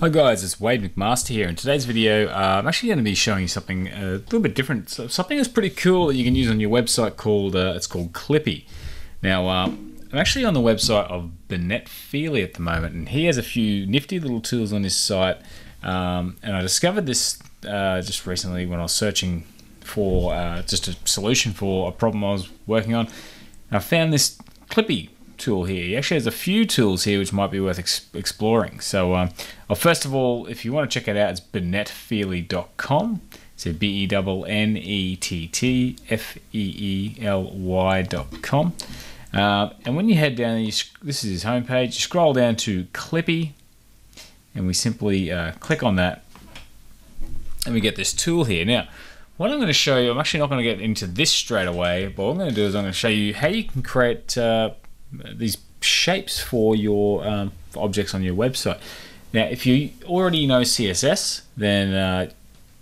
Hi guys, it's Wade McMaster here. In today's video, I'm actually going to be showing you something a little bit different. So something that's pretty cool that you can use on your website called, it's called Clippy. Now, I'm actually on the website of Bennett Feely at the moment, and he has a few nifty little tools on his site. And I discovered this just recently when I was searching for just a solution for a problem I was working on. I found this Clippy tool here. He actually has a few tools here which might be worth exploring. So well, first of all, if you want to check it out, it's bennettfeely.com. So bennettfeely.com. And when you head down, this is his homepage, you scroll down to Clippy, and we simply click on that, and we get this tool here. Now, what I'm going to show you, I'm actually not going to get into this straight away, but what I'm going to do is I'm going to show you how you can create these shapes for your for objects on your website. Now, if you already know CSS, then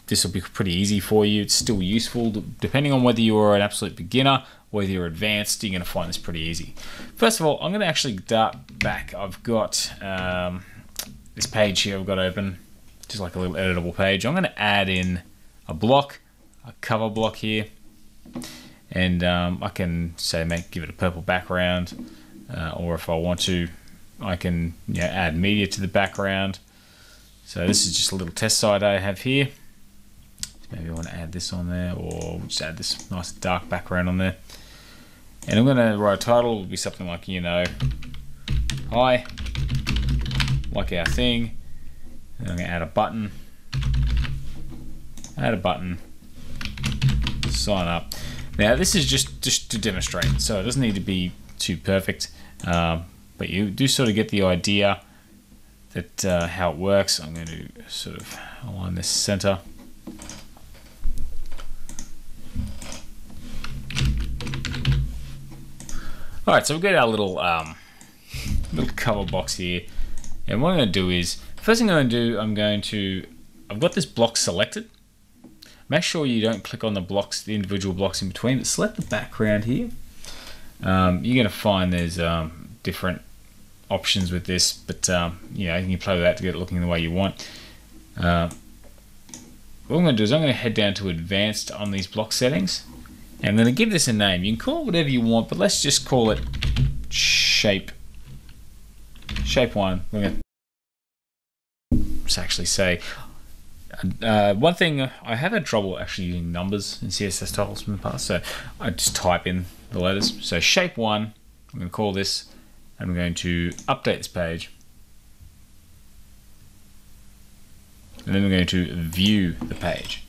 this will be pretty easy for you. It's still useful, depending on whether you are an absolute beginner or whether you're advanced. You're going to find this pretty easy. First of all, I'm going to actually dart back. I've got this page here I've got open, just like a little editable page. I'm going to add in a block, a cover block here. And I can say, give it a purple background, or if I want to, I can add media to the background. So this is just a little test site I have here. Maybe I want to add this on there, or just add this nice dark background on there. And I'm going to write a title. It'll be something like, hi, like our thing. And I'm going to add a button. Add a button. Sign up. Now this is just to demonstrate, so it doesn't need to be too perfect, but you do sort of get the idea that how it works. I'm going to sort of align this center. All right, so we've got our little little cover box here, and what I'm going to do is, first thing I'm going to do, I've got this block selected. Make sure you don't click on the blocks, the individual blocks in between, but select the background here. You're going to find there's different options with this, but you can play with that to get it looking the way you want. What I'm going to do is I'm going to head down to advanced on these block settings, and I'm going to give this a name. You can call it whatever you want, but let's just call it shape one. We're going to just actually say, one thing, I have had trouble actually using numbers in CSS titles from the past, so I just type in the letters. So shape one, I'm going to call this, and I'm going to update this page. And then we're going to view the page.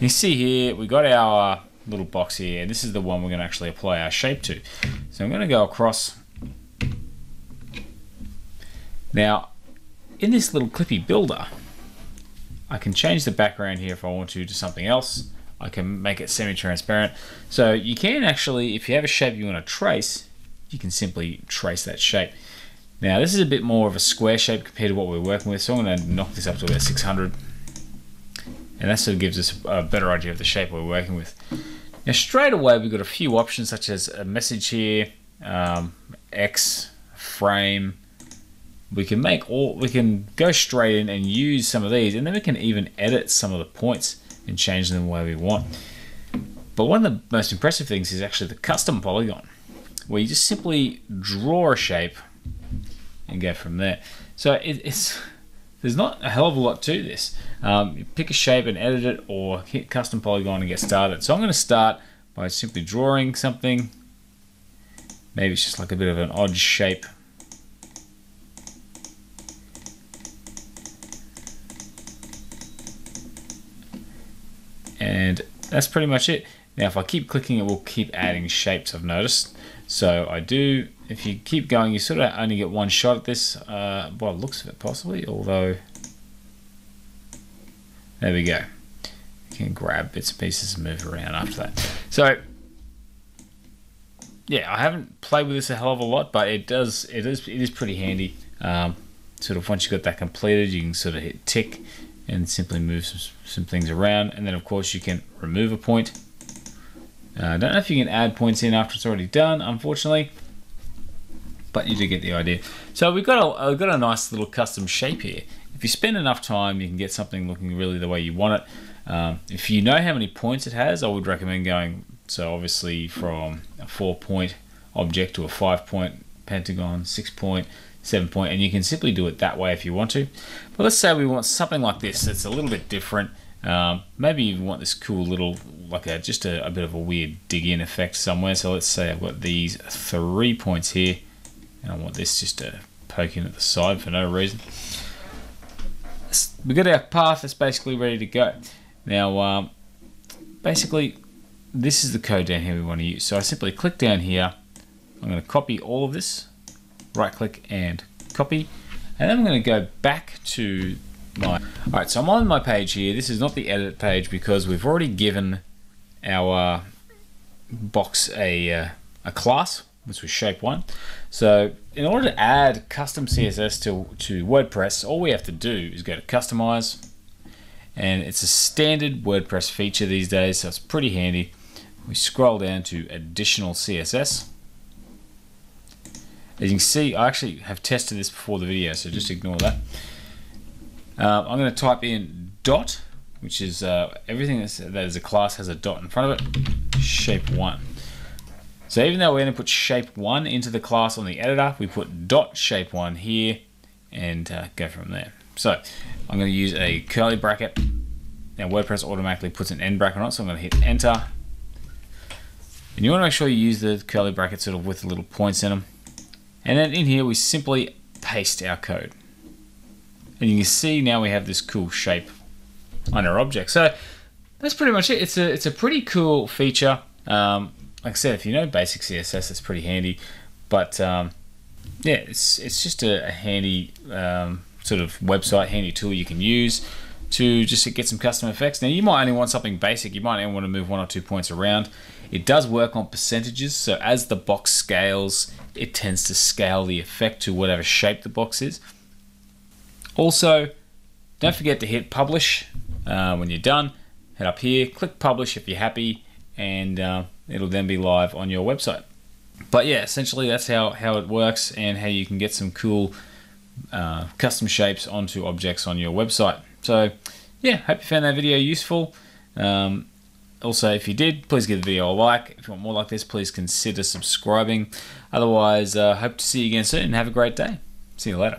You see here, we got our little box here. This is the one we're going to actually apply our shape to. So I'm going to go across. Now, in this little Clippy builder, I can change the background here if I want to something else. I can make it semi-transparent. So you can actually, if you have a shape you want to trace, you can simply trace that shape. Now this is a bit more of a square shape compared to what we're working with, so I'm going to knock this up to about 600. And that sort of gives us a better idea of the shape we're working with. Now straight away we've got a few options such as a message here, X, frame. We can go straight in and use some of these, and then we can even edit some of the points and change them the way we want. But one of the most impressive things is actually the custom polygon, where you just simply draw a shape and go from there. So there's not a hell of a lot to this. You pick a shape and edit it, or hit custom polygon and get started. So I'm going to start by simply drawing something. Maybe it's just like a bit of an odd shape. And that's pretty much it. Now, if I keep clicking, it will keep adding shapes, I've noticed. So I do, if you keep going, you sort of only get one shot at this, by the looks of it possibly, although, there we go. You can grab bits and pieces and move around after that. So, yeah, I haven't played with this a hell of a lot, but it is pretty handy. Sort of once you've got that completed, you can sort of hit tick and simply move some things around. And then of course you can remove a point. I don't know if you can add points in after it's already done, unfortunately. but you do get the idea. So we've got a nice little custom shape here. If you spend enough time, you can get something looking really the way you want it. If you know how many points it has, I would recommend going, so obviously from a 4-point object to a 5-point pentagon, 6-point, 7-point, and you can simply do it that way if you want to. But let's say we want something like this that's a little bit different. Maybe you want this cool little, like just a bit of a weird dig in effect somewhere. So let's say I've got these 3 points here, and I want this just to poke in at the side for no reason. We've got our path that's basically ready to go. Now, basically, this is the code down here we want to use. So I simply click down here. I'm going to copy all of this, right click and copy, and then I'm going to go back to my, alright, so I'm on my page here. This is not the edit page because we've already given our box a class, which was shape 1. So in order to add custom CSS to WordPress, all we have to do is go to customize, and it's a standard WordPress feature these days, so it's pretty handy. We scroll down to additional CSS. As you can see, I actually have tested this before the video, so just ignore that. I'm going to type in dot, which is everything that is a class has a dot in front of it, shape 1. So even though we're going to put shape 1 into the class on the editor, we put dot shape 1 here and go from there. So I'm going to use a curly bracket. Now WordPress automatically puts an end bracket on it, so I'm going to hit enter. And you want to make sure you use the curly bracket sort of with the little points in them. And then in here, we simply paste our code. And you can see now we have this cool shape on our object. So that's pretty much it. It's a pretty cool feature. Like I said, if you know basic CSS, it's pretty handy. But yeah, it's just a handy sort of website, handy tool you can use to just get some custom effects. Now you might only want something basic. You might only want to move 1 or 2 points around. It does work on percentages, so as the box scales, it tends to scale the effect to whatever shape the box is. Also, don't forget to hit publish when you're done. Head up here, click publish if you're happy, and it'll then be live on your website. But yeah, essentially that's how it works and how you can get some cool custom shapes onto objects on your website. So yeah, hope you found that video useful. Also, if you did, please give the video a like. If you want more like this, please consider subscribing. Otherwise, hope to see you again soon. Have a great day. See you later.